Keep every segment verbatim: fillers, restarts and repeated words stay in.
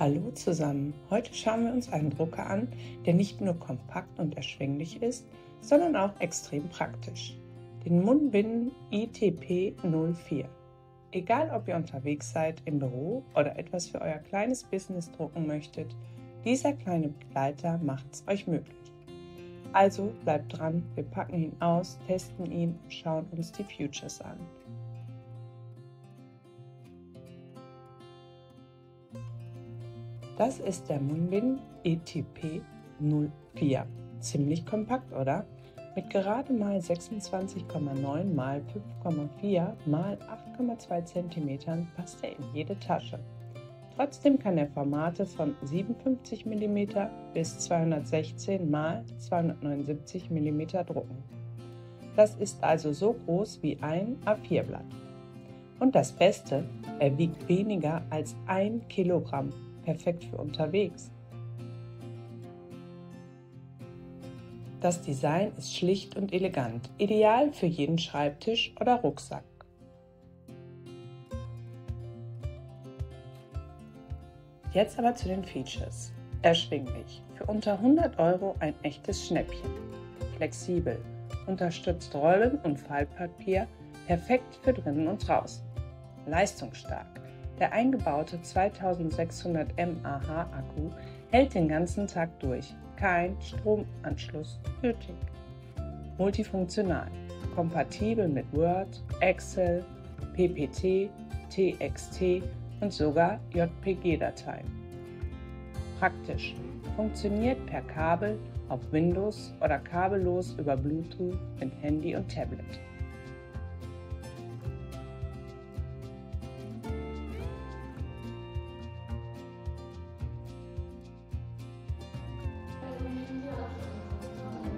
Hallo zusammen! Heute schauen wir uns einen Drucker an, der nicht nur kompakt und erschwinglich ist, sondern auch extrem praktisch. Den MUNBYN I T P null vier. Egal ob ihr unterwegs seid, im Büro oder etwas für euer kleines Business drucken möchtet, dieser kleine Begleiter macht's euch möglich. Also bleibt dran, wir packen ihn aus, testen ihn und schauen uns die Futures an. Das ist der MUNBYN I T P null vier. Ziemlich kompakt, oder? Mit gerade mal sechsundzwanzig Komma neun mal fünf Komma vier mal acht Komma zwei Zentimetern passt er in jede Tasche. Trotzdem kann er Formate von siebenundfünfzig Millimeter bis zweihundertsechzehn mal zweihundertneunundsiebzig Millimeter drucken. Das ist also so groß wie ein A vier Blatt. Und das Beste, er wiegt weniger als ein Kilogramm. Perfekt für unterwegs. Das Design ist schlicht und elegant, ideal für jeden Schreibtisch oder Rucksack. Jetzt aber zu den Features. Erschwinglich, für unter hundert Euro ein echtes Schnäppchen. Flexibel, unterstützt Rollen und Faltpapier, perfekt für drinnen und draußen. Leistungsstark. Der eingebaute zweitausendsechshundert Milliamperestunden Akku hält den ganzen Tag durch, kein Stromanschluss nötig. Multifunktional, kompatibel mit Word, Excel, P P T, T X T und sogar J P G-Dateien. Praktisch, funktioniert per Kabel auf Windows oder kabellos über Bluetooth mit Handy und Tablet.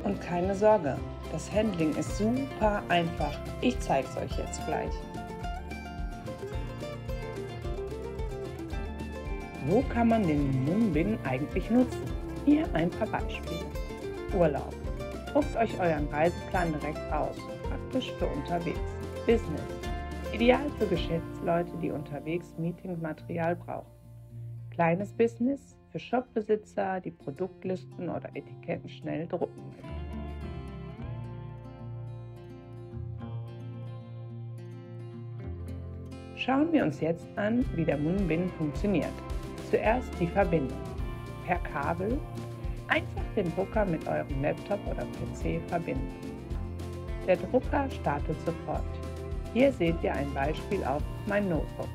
Und keine Sorge, das Handling ist super einfach. Ich zeige es euch jetzt gleich. Wo kann man den MUNBYN eigentlich nutzen? Hier ein paar Beispiele. Urlaub. Druckt euch euren Reiseplan direkt aus. Praktisch für unterwegs. Business. Ideal für Geschäftsleute, die unterwegs Meetingmaterial brauchen. Kleines Business. Für Shopbesitzer, die Produktlisten oder Etiketten schnell drucken können. Schauen wir uns jetzt an, wie der MUNBYN funktioniert. Zuerst die Verbindung. Per Kabel einfach den Drucker mit eurem Laptop oder P C verbinden. Der Drucker startet sofort. Hier seht ihr ein Beispiel auf mein Notebook.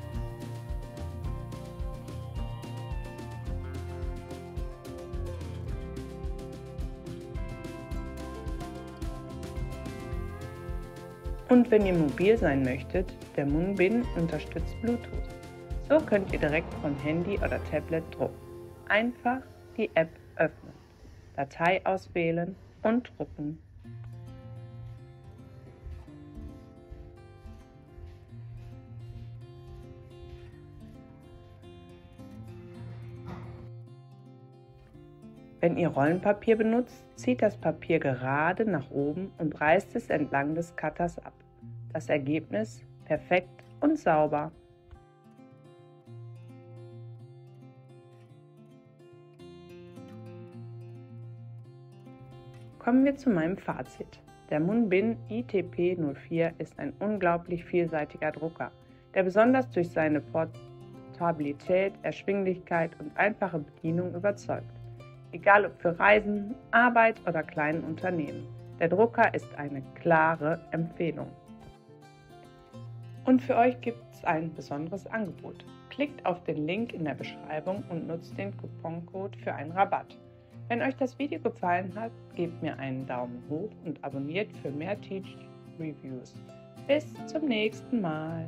Und wenn ihr mobil sein möchtet, der MUNBYN unterstützt Bluetooth. So könnt ihr direkt vom Handy oder Tablet drucken. Einfach die App öffnen, Datei auswählen und drucken. Wenn ihr Rollenpapier benutzt, zieht das Papier gerade nach oben und reißt es entlang des Cutters ab. Das Ergebnis perfekt und sauber. Kommen wir zu meinem Fazit. Der MUNBYN I T P null vier ist ein unglaublich vielseitiger Drucker, der besonders durch seine Portabilität, Erschwinglichkeit und einfache Bedienung überzeugt. Egal ob für Reisen, Arbeit oder kleinen Unternehmen. Der Drucker ist eine klare Empfehlung. Und für euch gibt es ein besonderes Angebot. Klickt auf den Link in der Beschreibung und nutzt den Couponcode für einen Rabatt. Wenn euch das Video gefallen hat, gebt mir einen Daumen hoch und abonniert für mehr Teach Reviews. Bis zum nächsten Mal!